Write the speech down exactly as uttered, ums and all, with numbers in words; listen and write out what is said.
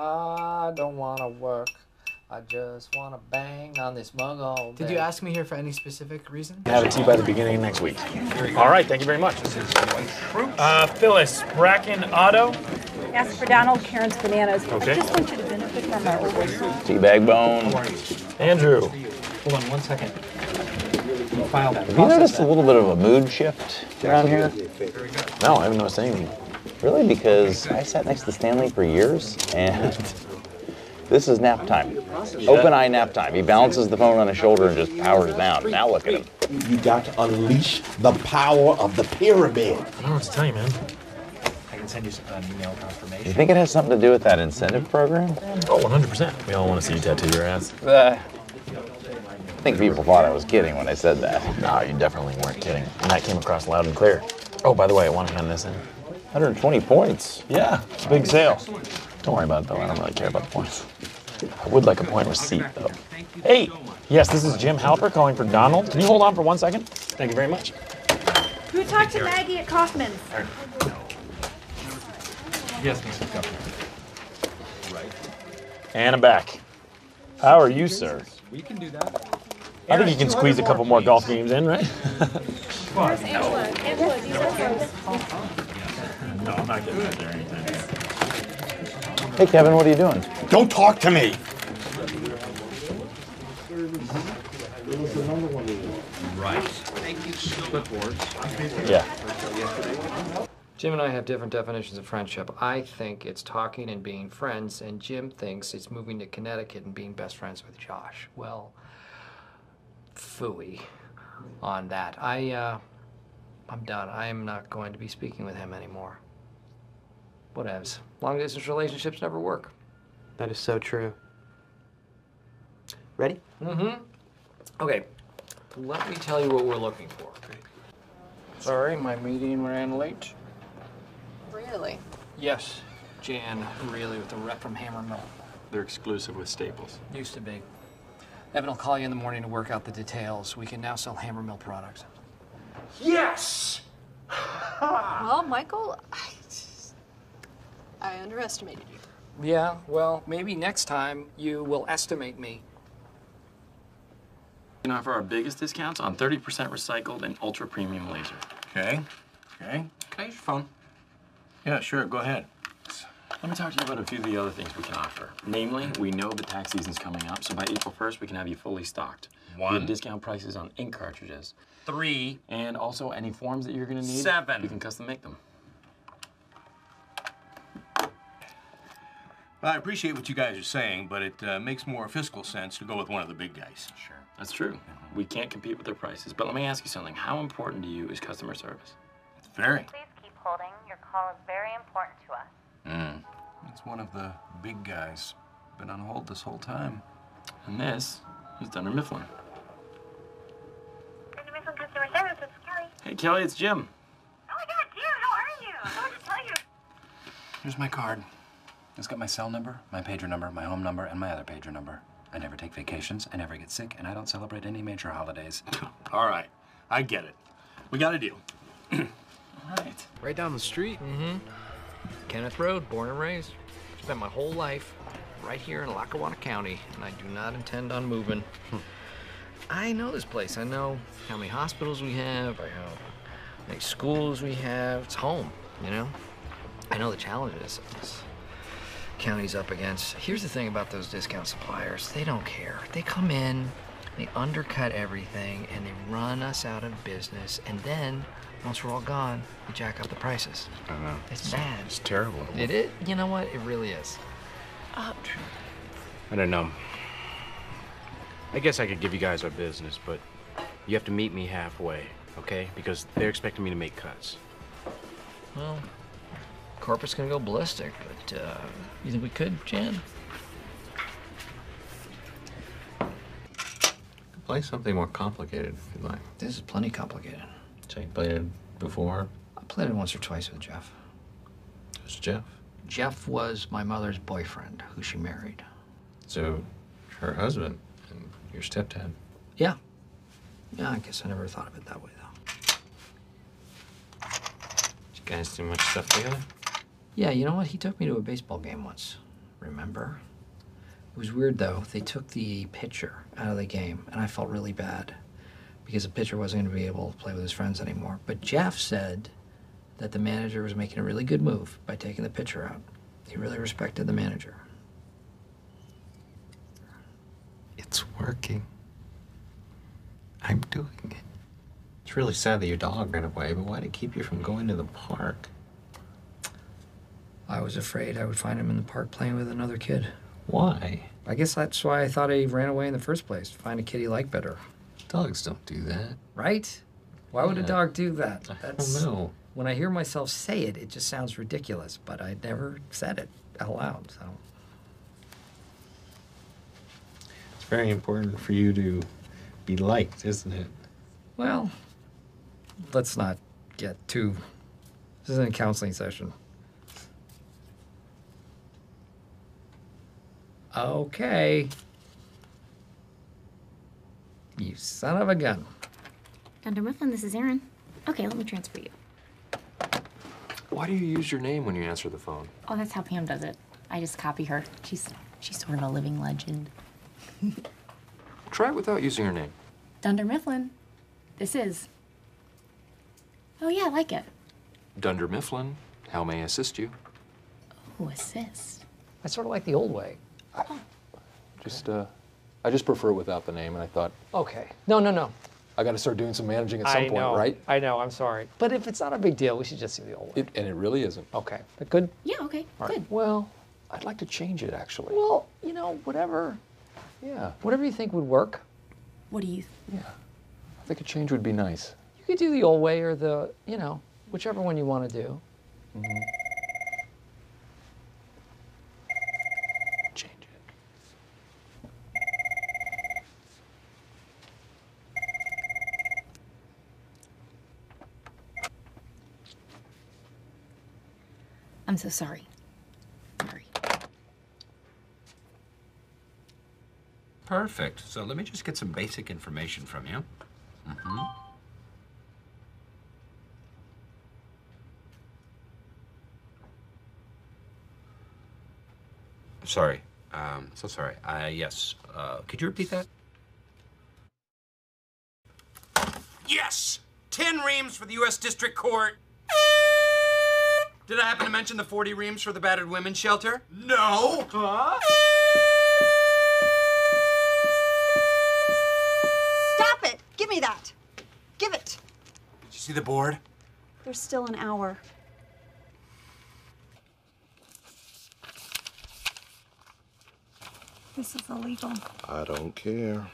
I don't want to work. I just want to bang on this mug all day. Did you ask me here for any specific reason? Have it to you by the beginning of next week. All right, thank you very much. Uh, Phyllis Bracken Otto. Ask for Donald Karen's bananas. Okay. I just want you to benefit from our teabag bone. Andrew. Hold on one second. File that. Have you noticed a little bit of a mood shift around here? No, I haven't noticed anything. Really, because I sat next to Stanley for years, and this is nap time. Open eye nap time. He balances the phone on his shoulder and just powers down. Now look at him. You got to unleash the power of the pyramid. I don't know what to tell you, man. I can send you an email confirmation. You think it has something to do with that incentive program? Oh, one hundred percent. We all want to see you tattoo your ass. Uh, I think people thought I was kidding when I said that. No, you definitely weren't kidding. And that came across loud and clear. Oh, by the way, I want to hand this in. one hundred twenty points. Yeah, it's a big sale. Don't worry about it, though. I don't really care about the points. I would like a point receipt, though. Hey! Yes, this is Jim Halpert calling for Donald. Can you hold on for one second? Thank you very much. Who talked to Maggie at Kaufman's? Yes, Missus Kaufman. Right. And I'm back. How are you, sir? We can do that. I think you can squeeze a couple more golf games in, right? Where's Angela? Angela, do you have those? No, I'm not getting out there anytime. Hey, Kevin, what are you doing? Don't talk to me! Right. Thank you so much. Yeah. Jim and I have different definitions of friendship. I think it's talking and being friends, and Jim thinks it's moving to Connecticut and being best friends with Josh. Well, phooey on that. I, uh, I'm done. I am not going to be speaking with him anymore. Whatevs. Long-distance relationships never work. That is so true. Ready? Mm-hmm. Okay. Let me tell you what we're looking for. Okay. Sorry, my meeting ran late. Really? Yes. Jan, really, with the rep from Hammermill. They're exclusive with Staples. Used to be. Evan will call you in the morning to work out the details. We can now sell Hammermill products. Yes! Well, Michael, I, just, I underestimated you. Yeah, well, maybe next time you will estimate me. We can offer our biggest discounts on thirty percent recycled and ultra-premium laser. Okay, okay. Can I use your phone? Yeah, sure, go ahead. Let me talk to you about a few of the other things we can offer. Namely, we know the tax season's coming up, so by April first, we can have you fully stocked. One. We have discount prices on ink cartridges. Three. And also, any forms that you're going to need, seven. We can custom make them. Well, I appreciate what you guys are saying, but it uh, makes more fiscal sense to go with one of the big guys. Sure. That's true. Mm-hmm. We can't compete with their prices. But let me ask you something. How important to you is customer service? Very. Please keep holding. Your call is very important to us. Mm. It's one of the big guys. Been on hold this whole time. And this is Dunder Mifflin. Dunder Mifflin Customer Service, it's Kelly. Hey, Kelly, it's Jim. Oh, my God, Jim, how are you? I wanted to tell you. Here's my card. It's got my cell number, my pager number, my home number, and my other pager number. I never take vacations, I never get sick, and I don't celebrate any major holidays. All right, I get it. We got a deal. All right. Right down the street. Mm-hmm. Kenneth Road, born and raised. Spent my whole life right here in Lackawanna County, and I do not intend on moving. I know this place. I know how many hospitals we have. I know how many schools we have. It's home, you know? I know the challenges this county's up against. Here's the thing about those discount suppliers. They don't care. They come in, they undercut everything, and they run us out of business, and then once we're all gone, we jack up the prices. I know. It's, it's bad. It's terrible. It is. You know what? It really is. Uh, I don't know. I guess I could give you guys our business, but you have to meet me halfway, okay? Because they're expecting me to make cuts. Well, corporate's gonna go ballistic, but uh, you think we could, Jan? Play something more complicated if you'd like. This is plenty complicated. So you played it before? I played it once or twice with Jeff. Who's Jeff? Jeff was my mother's boyfriend, who she married. So, her husband and your stepdad? Yeah. Yeah, I guess I never thought of it that way, though. Did you guys do much stuff together? Yeah, you know what? He took me to a baseball game once. remember. It was weird, though. They took the pitcher out of the game, and I felt really bad because the pitcher wasn't going to be able to play with his friends anymore. But Jeff said that the manager was making a really good move by taking the pitcher out. He really respected the manager. It's working. I'm doing it. It's really sad that your dog ran away, but why did it keep you from going to the park? I was afraid I would find him in the park playing with another kid. Why? I guess that's why I thought he ran away in the first place, to find a kid he liked better. Dogs don't do that. Right? Why yeah. would a dog do that? That's, I don't know. When I hear myself say it, it just sounds ridiculous, but I never said it out loud, so. It's very important for you to be liked, isn't it? Well, let's not get too... This isn't a counseling session. Okay. You son of a gun. Doctor Mifflin, this is Erin. Okay, let me transfer you. Why do you use your name when you answer the phone? Oh, that's how Pam does it. I just copy her. She's she's sort of a living legend. Try it without using your name. Dunder Mifflin. This is. Oh, yeah, I like it. Dunder Mifflin, how may I assist you? Oh, assist. I sort of like the old way. I, just, uh, I just prefer it without the name, and I thought... Okay. No, no, no. I got to start doing some managing at some I point, know. right? I know, I'm sorry. But if it's not a big deal, we should just do the old way. It, and it really isn't. Okay. But good? Yeah, okay, All good. Right. Well, I'd like to change it, actually. Well, you know, whatever. Yeah. Whatever you think would work. What do you think? Yeah. I think a change would be nice. You could do the old way or the, you know, whichever one you want to do. Mm-hmm. I'm so sorry. Sorry. Perfect. So let me just get some basic information from you. Mm-hmm. Sorry. Um, so sorry. Uh, yes. Uh, could you repeat that? Yes! Ten reams for the U S District Court. Did I happen to mention the forty reams for the battered women's shelter? No! Huh? Stop it! Give me that! Give it! Did you see the board? There's still an hour. This is illegal. I don't care.